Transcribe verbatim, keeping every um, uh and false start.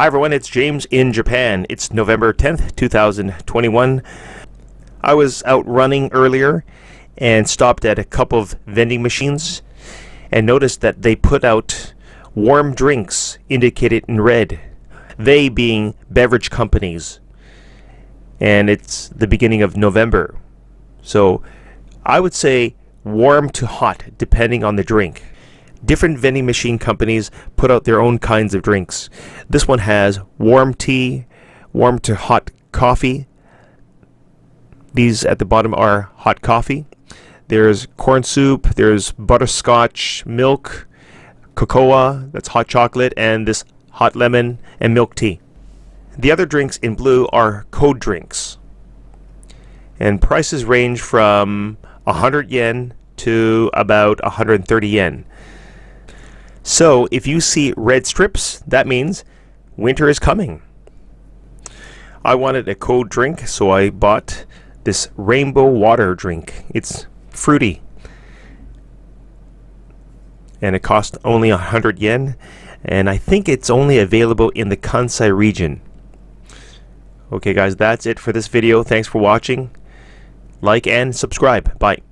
Hi everyone, it's James in Japan. It's November tenth, two thousand twenty-one. I was out running earlier and stopped at a couple of vending machines and noticed that they put out warm drinks indicated in red. They being beverage companies. And it's the beginning of November. So I would say warm to hot depending on the drink. Different vending machine companies put out their own kinds of drinks. This one has warm tea, warm to hot coffee. These at the bottom are hot coffee. There's corn soup, there's butterscotch, milk, cocoa, that's hot chocolate, and this hot lemon and milk tea. The other drinks in blue are cold drinks. And prices range from one hundred yen to about one hundred thirty yen. So if you see red strips, that means winter is coming. I wanted a cold drink, so I bought this rainbow water drink. It's fruity. And it cost only one hundred yen. And I think it's only available in the Kansai region. Okay guys, that's it for this video. Thanks for watching. Like and subscribe. Bye.